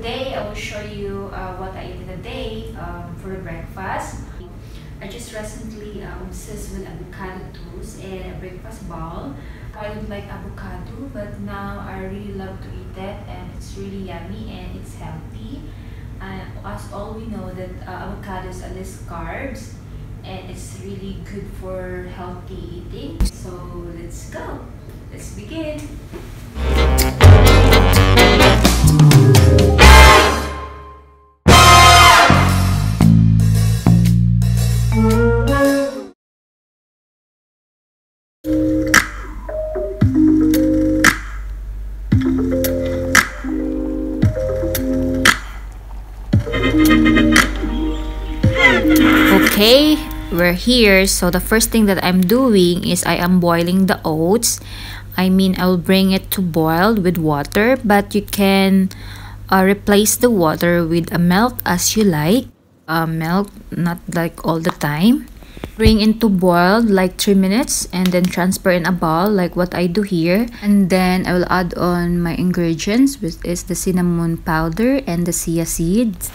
Today I will show you what I ate today for breakfast. I just recently obsessed with avocado toast and a breakfast bowl. I don't like avocado, but now I really love to eat that, and it's really yummy and it's healthy. As all we know that avocados are less carbs, and it's really good for healthy eating. So let's go! Let's begin! Okay, we're here. So the first thing that I'm doing is I am boiling the oats. I mean, I will bring it to boil with water, but you can replace the water with milk as you like. Milk, not like all the time. Bring into boil like 3 minutes and then transfer in a bowl like what I do here. And then I will add on my ingredients, which is the cinnamon powder and the chia seeds.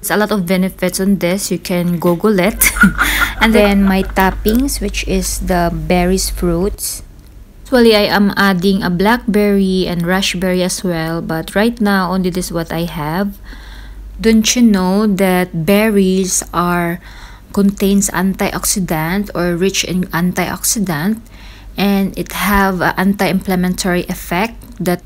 It's a lot of benefits on this, you can google it. And then my toppings, which is the berries fruits. Usually I am adding a blackberry and raspberry as well, but right now only this is what I have. Don't you know that berries contains antioxidant or rich in antioxidant, and it have an anti-inflammatory effect that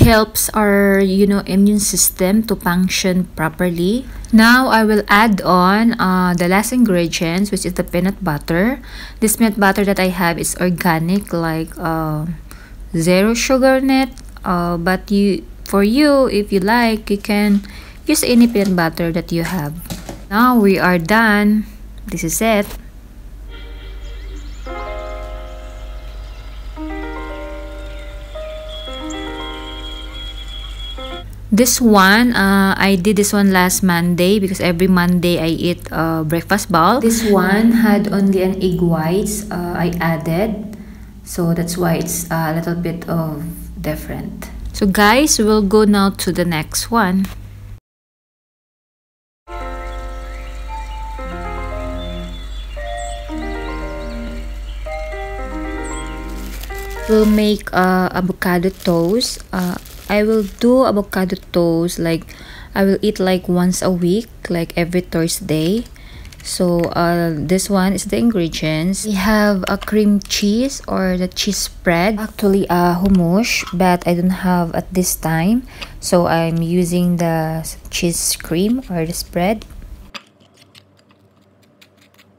helps our immune system to function properly. Now I will add on the last ingredients, which is the peanut butter. This peanut butter that I have is organic, like zero sugar in it, but for you, if you like, you can use any peanut butter that you have. Now we are done. This is it. This one, I did this one last Monday because every Monday I eat breakfast bowl. This one had only an egg whites I added. So that's why it's a little bit of different. So guys, we'll go now to the next one. We'll make avocado toast. I will do avocado toast like I will eat like once a week, like every Thursday. So this one is the ingredients. We have a cream cheese or the cheese spread, actually a hummus, but I don't have at this time, so I'm using the cheese cream or the spread.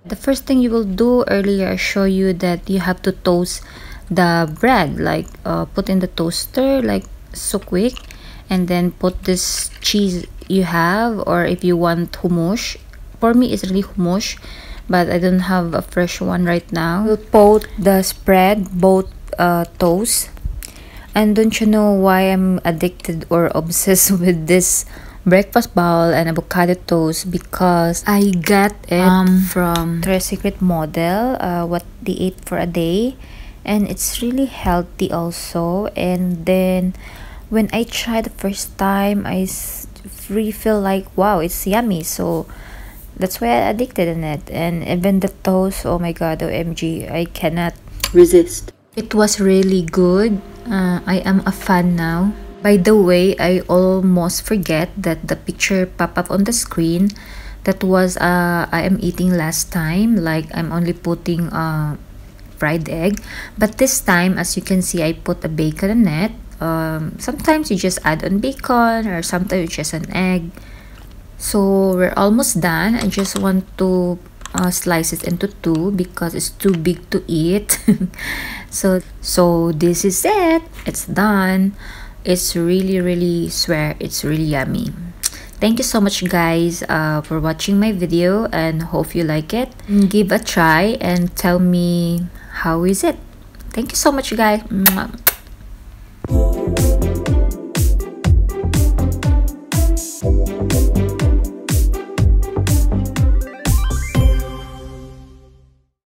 The first thing you will do, earlier I show you that you have to toast the bread, like put in the toaster like so quick, and then put this cheese you have, or if you want hummus. For me it's really hummus, but I don't have a fresh one right now. We'll put the spread, both toast. And don't you know why I'm addicted or obsessed with this breakfast bowl and avocado toast? Because I got it from Victoria Secret model, what they ate for a day, and it's really healthy also. And then when I tried the first time, I really feel like wow, it's yummy, so that's why I'm addicted in it. And even the toast, oh my god, OMG, I cannot resist. It was really good. I am a fan now. By the way, I almost forget that the picture pop up on the screen that was I am eating last time, like I'm only putting fried egg, but this time, as you can see, I put a bacon on it. Sometimes you just add on bacon, or sometimes you just an egg. So we're almost done. I just want to slice it into two because it's too big to eat. so this is it. It's done. It's really, really, swear, it's really yummy. Thank you so much guys for watching my video, and hope you like it. Give a try and tell me how is it. Thank you so much guys.